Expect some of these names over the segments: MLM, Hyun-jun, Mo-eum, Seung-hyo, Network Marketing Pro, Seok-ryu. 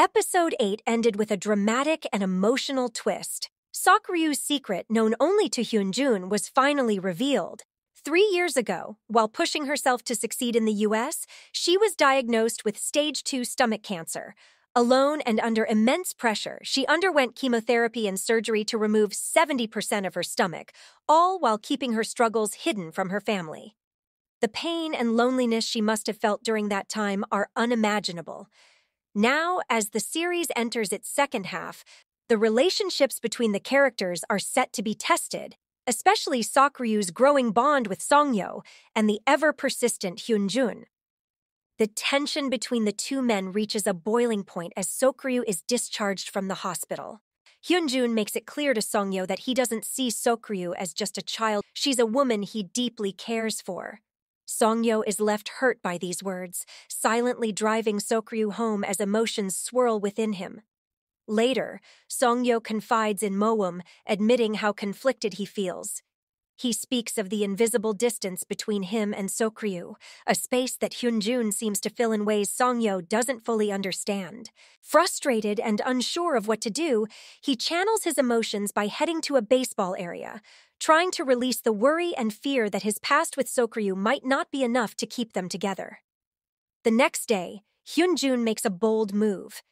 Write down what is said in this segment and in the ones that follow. Episode 8 ended with a dramatic and emotional twist. Seok-ryu's secret, known only to Hyun-jun, was finally revealed. 3 years ago, while pushing herself to succeed in the U.S., she was diagnosed with stage 2 stomach cancer. Alone and under immense pressure, she underwent chemotherapy and surgery to remove 70% of her stomach, all while keeping her struggles hidden from her family. The pain and loneliness she must have felt during that time are unimaginable. Now, as the series enters its second half, the relationships between the characters are set to be tested, especially Seok-ryu's growing bond with Seung-hyo and the ever-persistent Hyun-jun. The tension between the two men reaches a boiling point as Seok-ryu is discharged from the hospital. Hyun-jun makes it clear to Seung-hyo that he doesn't see Seok-ryu as just a child. She's a woman he deeply cares for. Seung-hyo is left hurt by these words, silently driving Seok-ryu home as emotions swirl within him. Later, Seung-hyo confides in Mo-eum, admitting how conflicted he feels. He speaks of the invisible distance between him and Seok-ryu, a space that Hyun-jun seems to fill in ways Seung-hyo doesn't fully understand. Frustrated and unsure of what to do, he channels his emotions by heading to a baseball area, trying to release the worry and fear that his past with Seok-ryu might not be enough to keep them together. The next day, Hyun-jun makes a bold move.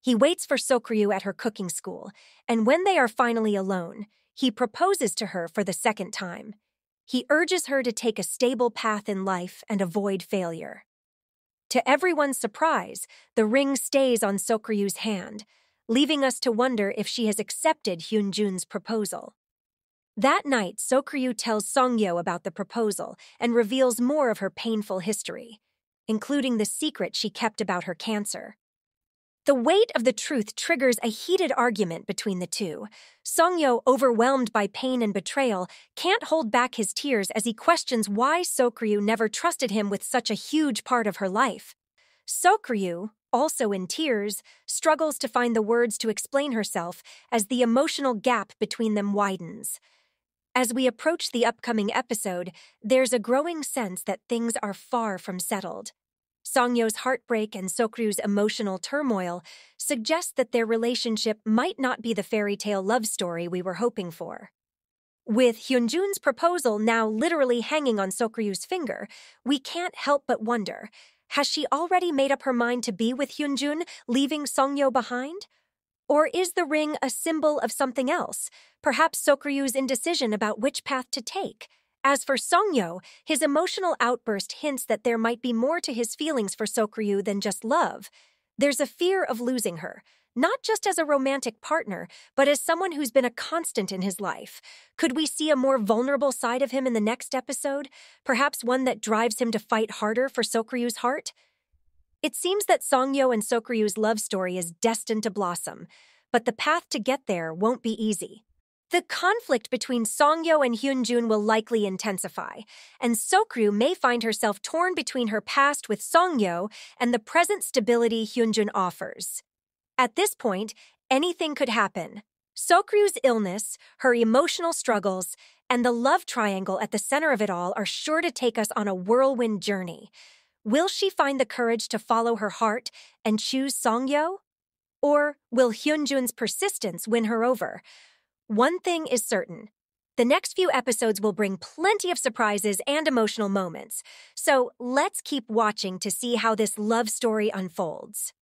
He waits for Seok-ryu at her cooking school, and when they are finally alone, he proposes to her for the second time. He urges her to take a stable path in life and avoid failure. To everyone's surprise, the ring stays on Seok-ryu's hand, leaving us to wonder if she has accepted Hyun-jun's proposal. That night, Seok-ryu tells Seung-hyo about the proposal and reveals more of her painful history, including the secret she kept about her cancer. The weight of the truth triggers a heated argument between the two. Seung-hyo, overwhelmed by pain and betrayal, can't hold back his tears as he questions why Seok-ryu never trusted him with such a huge part of her life. Seok-ryu, also in tears, struggles to find the words to explain herself as the emotional gap between them widens. As we approach the upcoming episode, there's a growing sense that things are far from settled. Seong-hyo's heartbreak and Seok-ryu's emotional turmoil suggest that their relationship might not be the fairy tale love story we were hoping for. With Hyun-jun's proposal now literally hanging on Seok-ryu's finger, we can't help but wonder, has she already made up her mind to be with Hyun-jun, leaving Seung-hyo behind? Or is the ring a symbol of something else, perhaps Seok-ryu's indecision about which path to take? As for Seung-hyo, his emotional outburst hints that there might be more to his feelings for Seok-ryu than just love. There's a fear of losing her, not just as a romantic partner, but as someone who's been a constant in his life. Could we see a more vulnerable side of him in the next episode? Perhaps one that drives him to fight harder for Seok-ryu's heart? It seems that Seung-hyo and Seok-ryu's love story is destined to blossom, but the path to get there won't be easy. The conflict between Seung-hyo and Hyun-jun will likely intensify, and Seok-ryu may find herself torn between her past with Seung-hyo and the present stability Hyun-jun offers. At this point, anything could happen. Seok-ryu's illness, her emotional struggles, and the love triangle at the center of it all are sure to take us on a whirlwind journey. Will she find the courage to follow her heart and choose Seung-hyo? Or will Hyun-jun's persistence win her over? One thing is certain. The next few episodes will bring plenty of surprises and emotional moments. So let's keep watching to see how this love story unfolds.